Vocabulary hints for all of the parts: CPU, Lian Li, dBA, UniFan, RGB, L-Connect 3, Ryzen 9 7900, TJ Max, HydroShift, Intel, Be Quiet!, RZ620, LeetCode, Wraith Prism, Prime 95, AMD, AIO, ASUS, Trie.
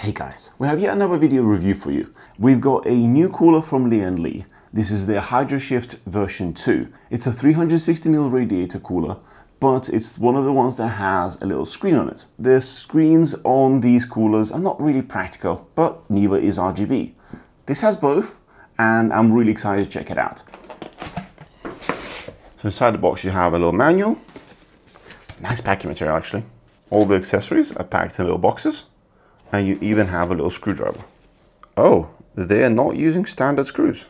Hey guys, we have yet another video review for you. We've got a new cooler from Lian Li. This is their HydroShift version 2. It's a 360mm radiator cooler, but it's one of the ones that has a little screen on it. The screens on these coolers are not really practical, but neither is RGB. This has both, and I'm really excited to check it out. So inside the box you have a little manual. Nice packing material actually. All the accessories are packed in little boxes. And you even have a little screwdriver. Oh, they are not using standard screws.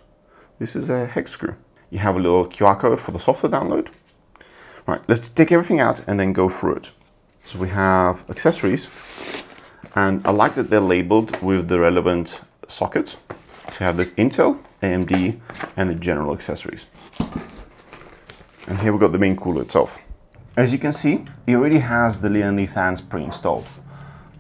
This is a hex screw. You have a little QR code for the software download. Right, let's take everything out and then go through it. So we have accessories, and I like that they're labeled with the relevant sockets. So you have this Intel, AMD, and the general accessories. And here we've got the main cooler itself. As you can see, it already has the Lian Li fans pre-installed.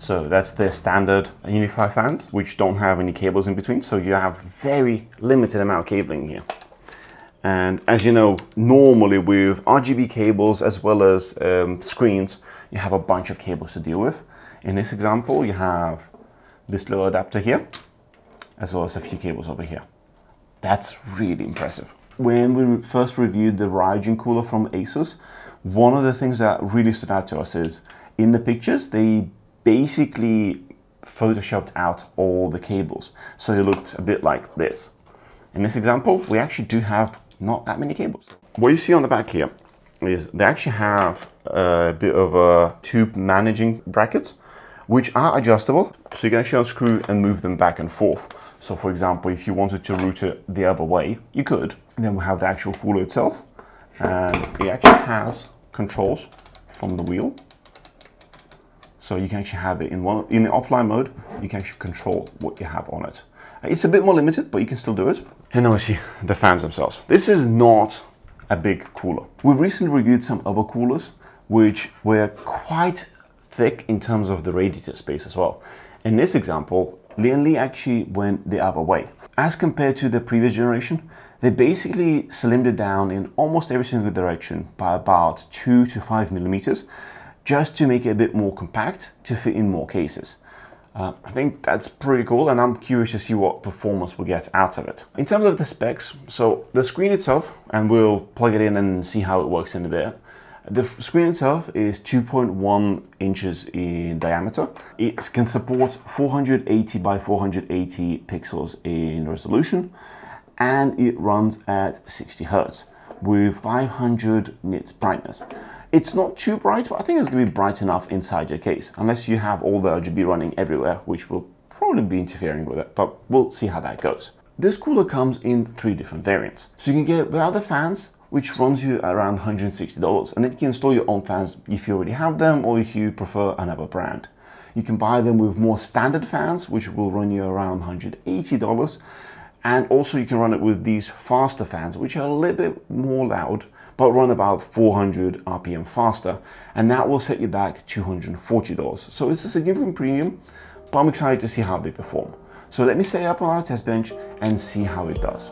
So that's the standard UniFan fans, which don't have any cables in between. So you have very limited amount of cabling here. And as you know, normally with RGB cables as well as screens, you have a bunch of cables to deal with. In this example, you have this little adapter here, as well as a few cables over here. That's really impressive. When we first reviewed the Ryzen cooler from ASUS, one of the things that really stood out to us is in the pictures, they basically photoshopped out all the cables. So it looked a bit like this. In this example, we actually do have not that many cables. What you see on the back here is they actually have a bit of a tube managing brackets, which are adjustable. So you can actually unscrew and move them back and forth. So for example, if you wanted to route it the other way, you could. And then we have the actual cooler itself. And it actually has controls from the wheel. So you can actually have it in the offline mode, you can actually control what you have on it. It's a bit more limited, but you can still do it. And now we see the fans themselves. This is not a big cooler. We've recently reviewed some other coolers, which were quite thick in terms of the radiator space as well. In this example, Lian Li actually went the other way. As compared to the previous generation, they basically slimmed it down in almost every single direction by about 2 to 5 millimeters. Just to make it a bit more compact to fit in more cases. I think that's pretty cool, and I'm curious to see what performance we get out of it. In terms of the specs, so the screen itself, and we'll plug it in and see how it works in a bit. The screen itself is 2.1 inches in diameter. It can support 480 by 480 pixels in resolution, and it runs at 60 Hz with 500 nits brightness. It's not too bright, but I think it's going to be bright enough inside your case, unless you have all the RGB running everywhere, which will probably be interfering with it, but we'll see how that goes. This cooler comes in 3 different variants. So you can get it without the fans, which runs you around $160, and then you can install your own fans if you already have them or if you prefer another brand. You can buy them with more standard fans, which will run you around $180, and also you can run it with these faster fans, which are a little bit more loud, but run about 400 RPM faster, and that will set you back $240. So it's a significant premium, but I'm excited to see how they perform. So let me set it up on our test bench and see how it does.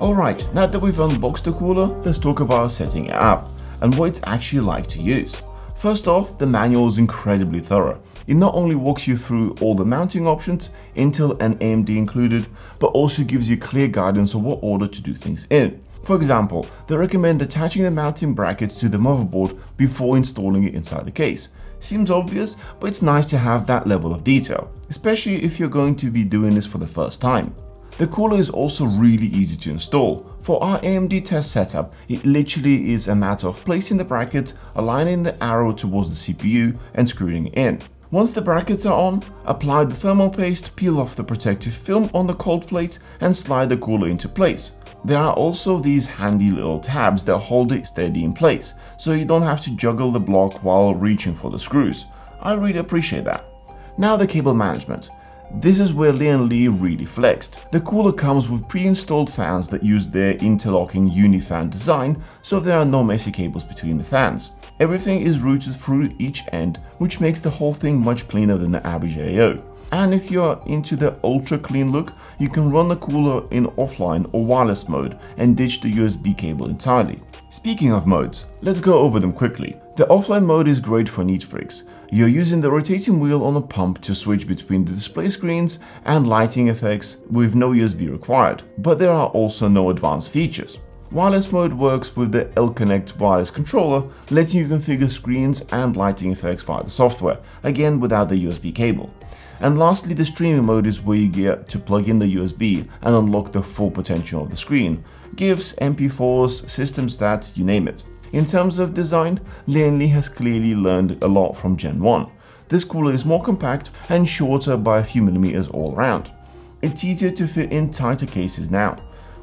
Alright, now that we've unboxed the cooler, let's talk about setting it up and what it's actually like to use. First off, the manual is incredibly thorough. It not only walks you through all the mounting options, Intel and AMD included, but also gives you clear guidance on what order to do things in. For example, they recommend attaching the mounting brackets to the motherboard before installing it inside the case. Seems obvious, but it's nice to have that level of detail, especially if you're going to be doing this for the first time. The cooler is also really easy to install. For our AMD test setup, it literally is a matter of placing the bracket, aligning the arrow towards the CPU and screwing it in. Once the brackets are on, apply the thermal paste, peel off the protective film on the cold plate and slide the cooler into place. There are also these handy little tabs that hold it steady in place, so you don't have to juggle the block while reaching for the screws. I really appreciate that. Now the cable management. This is where Lian Li really flexed. The cooler comes with pre-installed fans that use their interlocking UniFan design, so there are no messy cables between the fans. Everything is routed through each end, which makes the whole thing much cleaner than the average AIO. And if you are into the ultra clean look, you can run the cooler in offline or wireless mode and ditch the USB cable entirely. Speaking of modes, let's go over them quickly. The offline mode is great for neat freaks. You're using the rotating wheel on a pump to switch between the display screens and lighting effects with no USB required, but there are also no advanced features. Wireless mode works with the L-Connect wireless controller, letting you configure screens and lighting effects via the software, again without the USB cable. And lastly, the streaming mode is where you get to plug in the USB and unlock the full potential of the screen. GIFs, MP4s, system stats, you name it. In terms of design, Lian Li has clearly learned a lot from Gen 1. This cooler is more compact and shorter by a few millimeters all around. It's easier to fit in tighter cases now,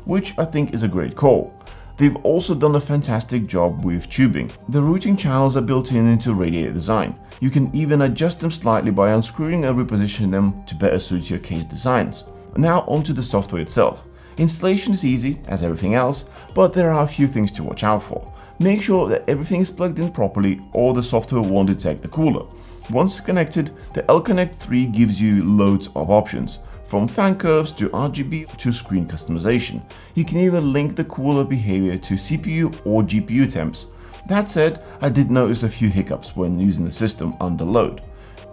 which I think is a great call. They've also done a fantastic job with tubing. The routing channels are built in into radiator design. You can even adjust them slightly by unscrewing and repositioning them to better suit your case designs. Now onto the software itself. Installation is easy, as everything else, but there are a few things to watch out for. Make sure that everything is plugged in properly or the software won't detect the cooler. Once connected, the L-Connect 3 gives you loads of options, from fan curves to RGB to screen customization. You can even link the cooler behavior to CPU or GPU temps. That said, I did notice a few hiccups when using the system under load.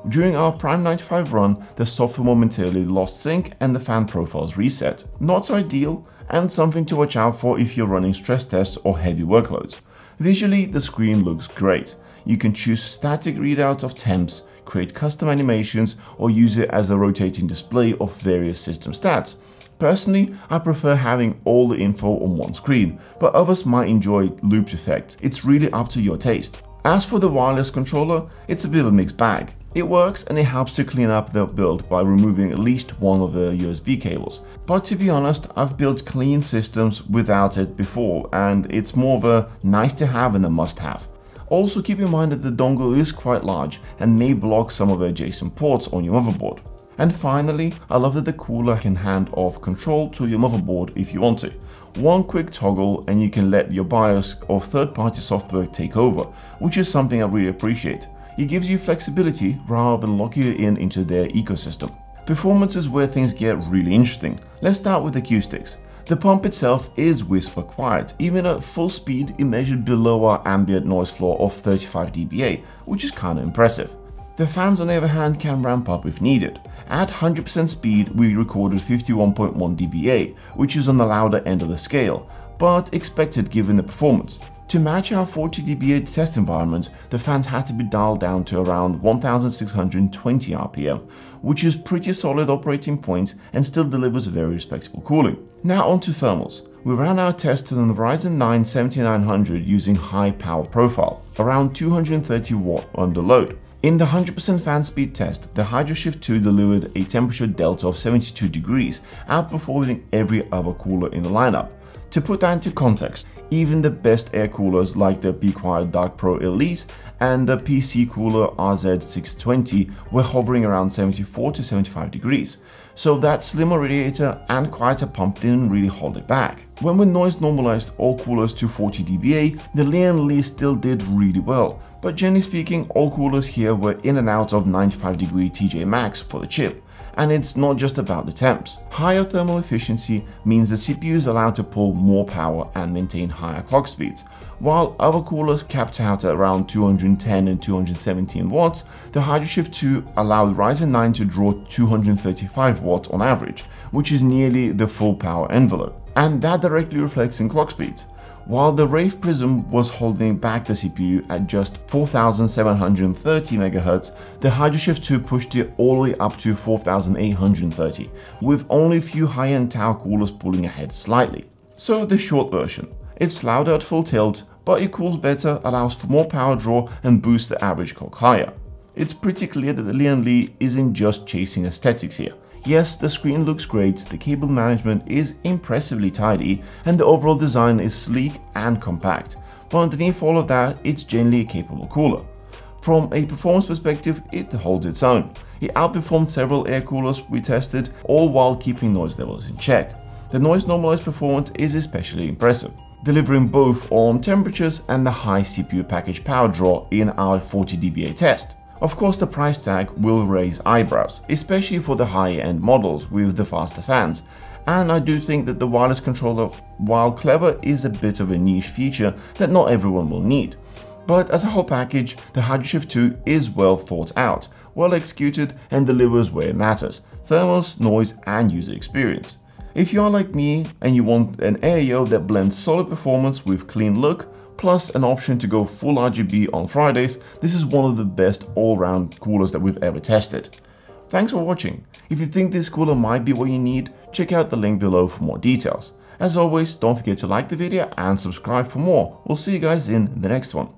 During our Prime 95 run, the software momentarily lost sync and the fan profiles reset. Not ideal, and something to watch out for if you're running stress tests or heavy workloads. Visually, the screen looks great. You can choose static readouts of temps, create custom animations, or use it as a rotating display of various system stats. Personally, I prefer having all the info on one screen, but others might enjoy looped effect. It's really up to your taste. As for the wireless controller, it's a bit of a mixed bag. It works and it helps to clean up the build by removing at least one of the USB cables. But to be honest, I've built clean systems without it before, and it's more of a nice to have and a must have. Also keep in mind that the dongle is quite large and may block some of the adjacent ports on your motherboard. And finally, I love that the cooler can hand off control to your motherboard if you want to. One quick toggle and you can let your BIOS or third-party software take over, which is something I really appreciate. It gives you flexibility rather than locking you into their ecosystem. Performance is where things get really interesting. Let's start with the Q-Sticks. The pump itself is whisper quiet. Even at full speed, it measured below our ambient noise floor of 35 dBA, which is kinda impressive. The fans on the other hand can ramp up if needed. At 100% speed, we recorded 51.1 dBA, which is on the louder end of the scale, but expected given the performance. To match our 40 dBA test environment, the fans had to be dialed down to around 1620 RPM, which is pretty solid operating point and still delivers very respectable cooling. Now on to thermals. We ran our test on the Ryzen 9 7900 using high power profile, around 230 watt under load. In the 100% fan speed test, the HydroShift 2 delivered a temperature delta of 72 degrees, outperforming every other cooler in the lineup. To put that into context, even the best air coolers like the Be Quiet! Dark Pro Elite and the PC cooler RZ620 were hovering around 74 to 75 degrees, so that slimmer radiator and quieter pump didn't really hold it back. When we noise normalized all coolers to 40 dBA, the Lian Li still did really well, but generally speaking, all coolers here were in and out of 95 degree TJ Max for the chip. And it's not just about the temps. Higher thermal efficiency means the CPU is allowed to pull more power and maintain higher clock speeds. While other coolers capped out at around 210 and 217 watts, the HydroShift 2 allowed Ryzen 9 to draw 235 watts on average, which is nearly the full power envelope. And that directly reflects in clock speeds. While the Wraith Prism was holding back the CPU at just 4730 MHz, the HydroShift 2 pushed it all the way up to 4830, with only a few high-end tower coolers pulling ahead slightly. So the short version. It's louder at full tilt, but it cools better, allows for more power draw and boosts the average clock higher. It's pretty clear that the Lian Li isn't just chasing aesthetics here. Yes, the screen looks great, the cable management is impressively tidy, and the overall design is sleek and compact, but underneath all of that, it's generally a capable cooler. From a performance perspective, it holds its own. It outperformed several air coolers we tested, all while keeping noise levels in check. The noise normalized performance is especially impressive, delivering both on temperatures and the high CPU package power draw in our 40 dBA test. Of course, the price tag will raise eyebrows, especially for the high-end models with the faster fans. And I do think that the wireless controller, while clever, is a bit of a niche feature that not everyone will need. But as a whole package, the HydroShift 2 is well thought out, well executed, and delivers where it matters: thermals, noise, and user experience. If you are like me and you want an AIO that blends solid performance with clean look, plus an option to go full RGB on Fridays, this is one of the best all-round coolers that we've ever tested. Thanks for watching. If you think this cooler might be what you need, check out the link below for more details. As always, don't forget to like the video and subscribe for more. We'll see you guys in the next one.